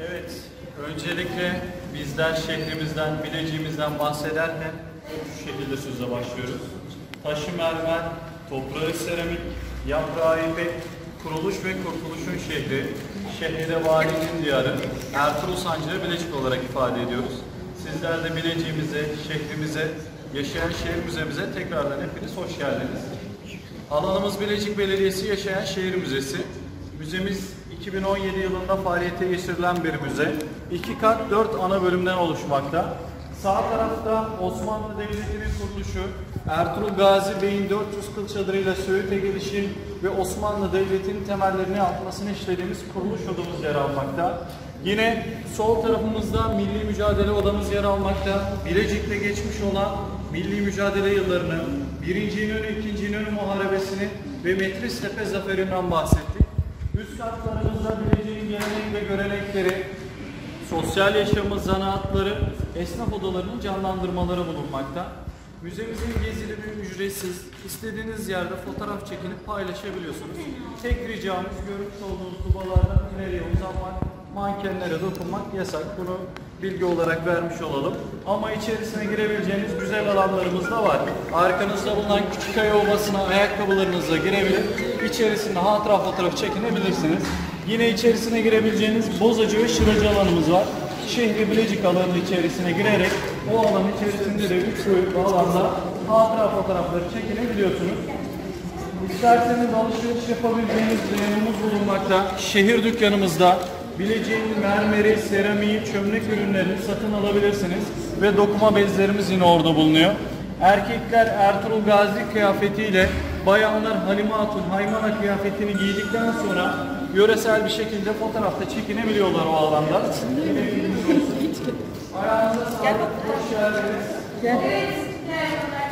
Evet, öncelikle bizler şehrimizden, Bilecik'imizden bahsederken şu şekilde sözle başlıyoruz. Taşı mermer, toprağı seramik, yaprağı ipek, kuruluş ve kurtuluşun şehri, şehre valinin diyarı, Ertuğrul Sancı'yı Bilecik olarak ifade ediyoruz. Sizler de Bilecik'imize, şehrimize, Yaşayan Şehir Müzemize tekrardan hepiniz hoş geldiniz. Alanımız Bilecik Belediyesi Yaşayan Şehir Müzesi. Müzemiz 2017 yılında faaliyete geçirilen bir müze. 2 kat 4 ana bölümden oluşmakta. Sağ tarafta Osmanlı Devleti'nin kuruluşu, Ertuğrul Gazi Bey'in 400 kıl çadırıyla Söğüt'e gelişi ve Osmanlı Devleti'nin temellerini atmasını işlediğimiz kuruluş odamız yer almakta. Yine sol tarafımızda Milli Mücadele odamız yer almakta. Bilecik'te geçmiş olan Milli Mücadele yıllarını, 1. İnönü, 2. İnönü Muharebesi'ni ve Metristepe Zaferi'nden bahsettik. Üst katlarımızda Bilecik'in gelenek ve görenekleri, sosyal yaşamı, zanaatları, esnaf odalarının canlandırmaları bulunmakta. Müzemizin gezili ve ücretsiz, istediğiniz yerde fotoğraf çekinip paylaşabiliyorsunuz. Tek ricamız görmüş olduğunuz dubalardan ileriye uzanmak, mankenlere dokunmak yasak. Bunu bilgi olarak vermiş olalım. Ama içerisine girebileceğiniz güzel alanlarımız da var. Arkanızda bulunan Küçükkaya Ovası'na ayakkabılarınızla girebilir. İçerisinde hatıra fotoğrafı çekinebilirsiniz. Yine içerisine girebileceğiniz Bozacı ve Şıracı alanımız var. Şehri Bilecik alanının içerisine girerek o alanın içerisinde de 3 boyutlu alanda hatıra fotoğrafları çekinebiliyorsunuz. İsterseniz alışveriş yapabileceğiniz reyonumuz bulunmakta. Şehir dükkanımızda Bilecik'in mermeri, seramiği, çömlek ürünlerini satın alabilirsiniz ve dokuma bezlerimiz yine orada bulunuyor. Erkekler Ertuğrul Gazi kıyafetiyle, bayanlar Halime Hatun Haymana kıyafetini giydikten sonra yöresel bir şekilde fotoğrafta çekinebiliyorlar o alanda. Ayağınıza sağlık, hoş geldiniz. Evet,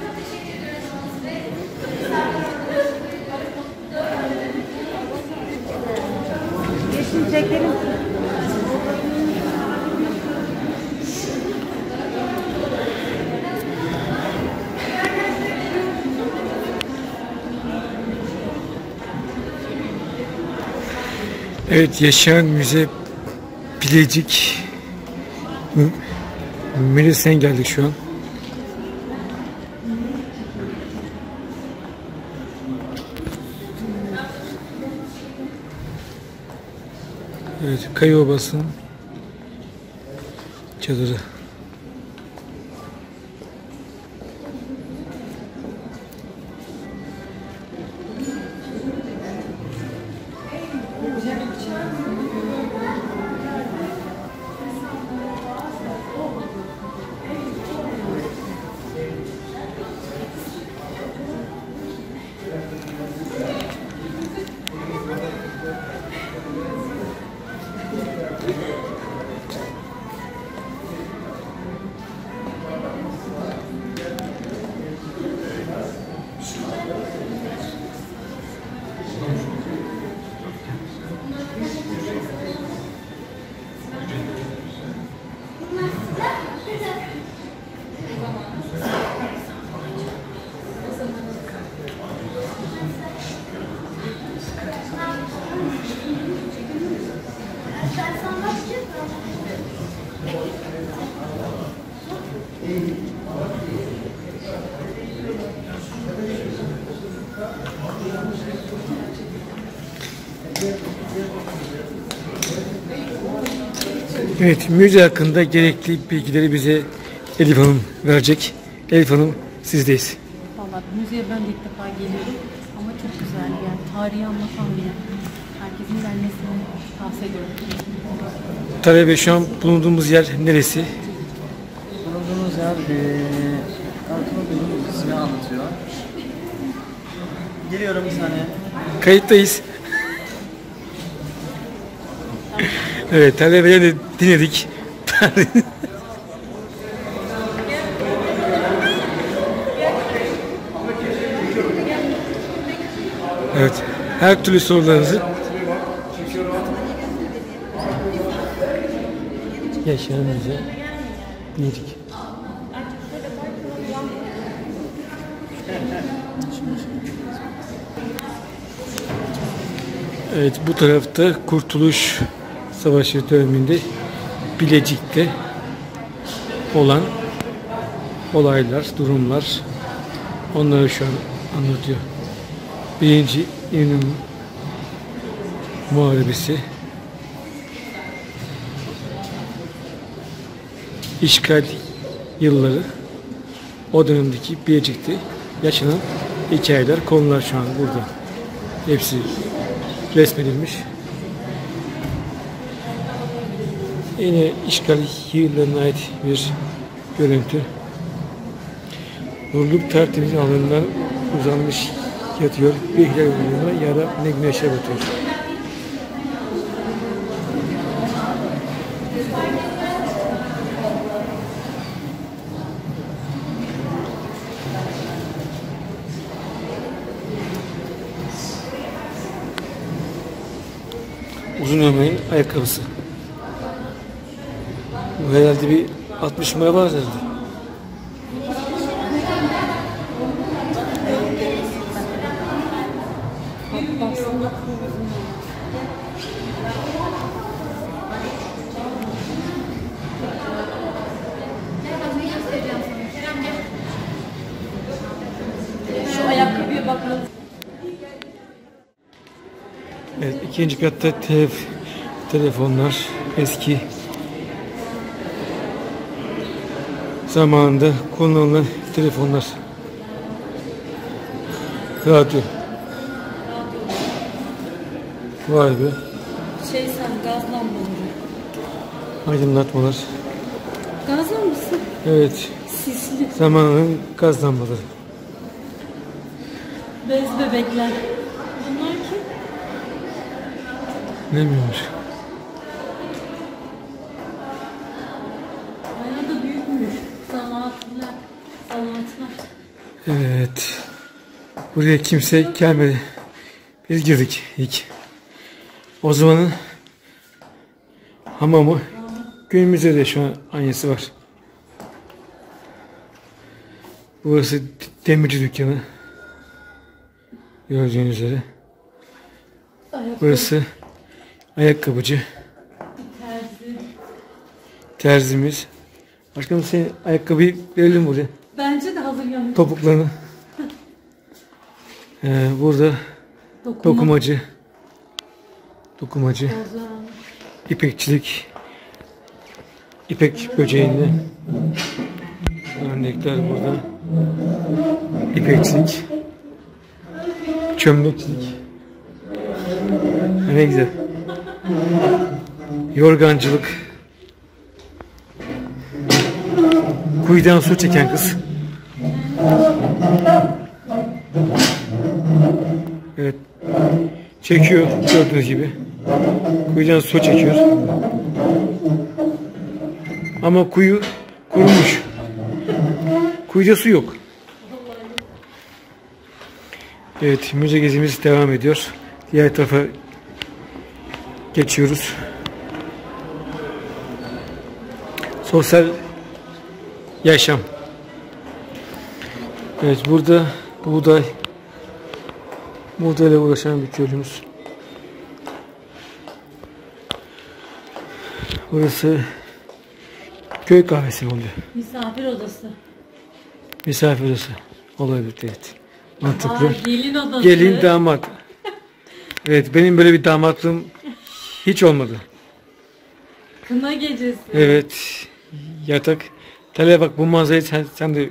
çok teşekkür ediyoruz size. Geçineceklerim. Evet, Yaşayan Müze Bilecik Müzesi'ne geldik şu an. Evet, Kaya Obası'nın çadırı. Evet, müze hakkında gerekli bilgileri bize Elif Hanım verecek. Elif Hanım, sizdeyiz. Vallahi müzeye ben de ilk defa geliyorum ama çok güzel, yani tarihi anlatan bir yer. Herkesin gelmesini tavsiye ediyorum. Tabii ve şu an bulunduğumuz yer neresi? Bulunduğumuz yer Ertuğrul ismini anlatıyor. Geliyorum bir saniye. Kayıttayız. Evet, talebeleri de dinledik. Evet, her türlü sorularınızı Yaşayan Müze dinledik. Evet, bu tarafta Kurtuluş Savaşı döneminde Bilecik'te olan olaylar, durumlar, onları şu an anlatıyor. 1. İnönü Muharebesi, işgal yılları, o dönemdeki Bilecik'te yaşanan hikayeler, konular şu an burada. Hepsi resmedilmiş. Yine işgal yıllarına ait bir görüntü. Vurulup tertemiz alnından uzanmış yatıyor. Bir hilal oluyor ya da ne güneşe batıyor. Uzun ömrünün ayakkabısı. Bu herhalde bir 60 numara var herhalde. Evet, 2. katta telefonlar, eski zamanında kullanılan telefonlar, radyo. Vay be. Gaz lambaları. Aydınlatmalar. Gaz lambası? Evet. Sisli. Zamanın gaz lambaları. Bez bebekler. Bunlar ki? Ne bilmiyormuş? Bayağı da büyükmüş. Zanaatlar. Evet. Buraya kimse gelmedi. Biz girdik ilk. O zamanın hamamı, günümüzde de şu an aynısı var. Burası demirci dükkanı. Gördüğünüz üzere. Burası ayakkabıcı. Terzimiz. Başkanım, senin ayakkabıyı verelim buraya. Bence de hazır yanıyor. Topuklarını. Burada dokumacı. Dokumacı, ipekçilik, ipek böceğinde örnekler burada, ipekçilik, çömlekçilik, ne güzel, yorgancılık, kuyudan su çeken kız. Evet, çekiyor gördüğünüz gibi. Kuyudan su çekiyor. Ama kuyu kurumuş. Kuyuda su yok. Evet, müze gezimiz devam ediyor. Diğer tarafa geçiyoruz. Sosyal yaşam. Evet, burada buğday, buğdayla uğraşan bir köylümüz. Burası köy kahvesi oluyor. Misafir odası. Misafir odası olabilir, evet. Mantıklı. Aa, gelin odası. Gelin, damat. Evet, benim böyle bir damatlığım hiç olmadı. Kına gecesi. Evet, yatak. Tele bak, bu manzarayı sen de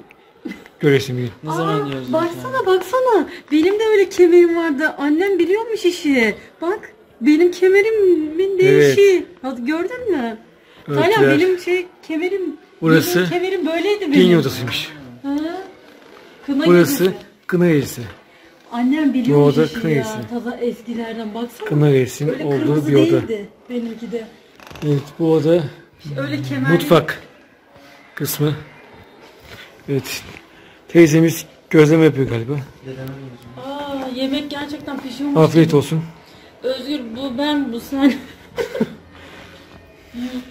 göresin bir gün. Ne zaman gördün? Baksana, baksana. Benim de öyle kemerim vardı. Annem biliyormuş işi. Bak. Benim kemerimin değişi. Evet. Gördün mü? Hala benim kemerim. Burası benim kemerim böyleydi benim. Gelin odasıymış. Ha? Kına burası gecesi. Kına gecesi. Annem biliyormuş işi ya. Taza eskilerden baksana. Kına gecesinin olduğu bir oda. Benimki de. Evet, bu oda öyle kemerli. Mutfak kısmı. Evet. Teyzemiz gözleme yapıyor galiba. Aa, yemek gerçekten pişiyormuş. Afiyet olsun. Özgür, bu ben, bu sen.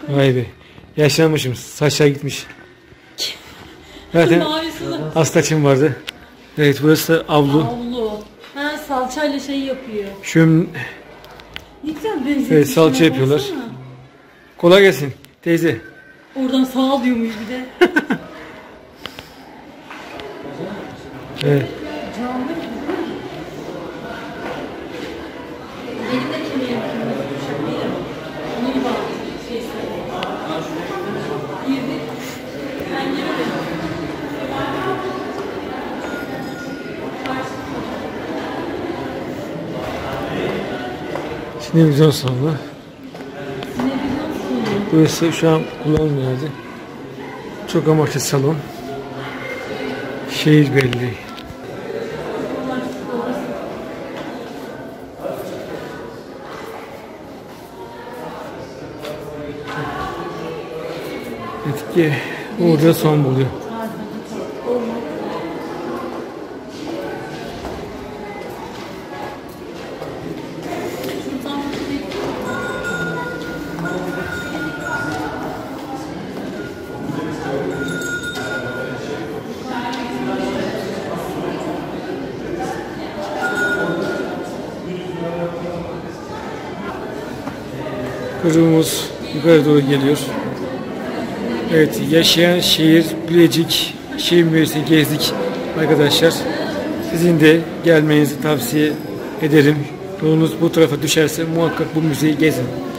Vay be. Yaşlanmışım. Saçlar gitmiş. Zaten hastaçım vardı. Evet, burası da avlu. Avlu. Ha, salçayla şey yapıyor. Şöyle. Ne güzel benziyor. Evet, salça yapıyorlar. Kolay gelsin teyze. Oradan sağ ol diyor muyuz bir de? Evet. Sinevizyon salonu. Burası şu an kullanılmıyor. Çok amaçlı salon. Şehir belli. Etki burada son buluyor. Kırımız yukarı doğru geliyor. Evet, Yaşayan Şehir Bilecik Şehir Müzesi'ni gezdik arkadaşlar. Sizin de gelmenizi tavsiye ederim. Yolunuz bu tarafa düşerse muhakkak bu müzeyi gezin.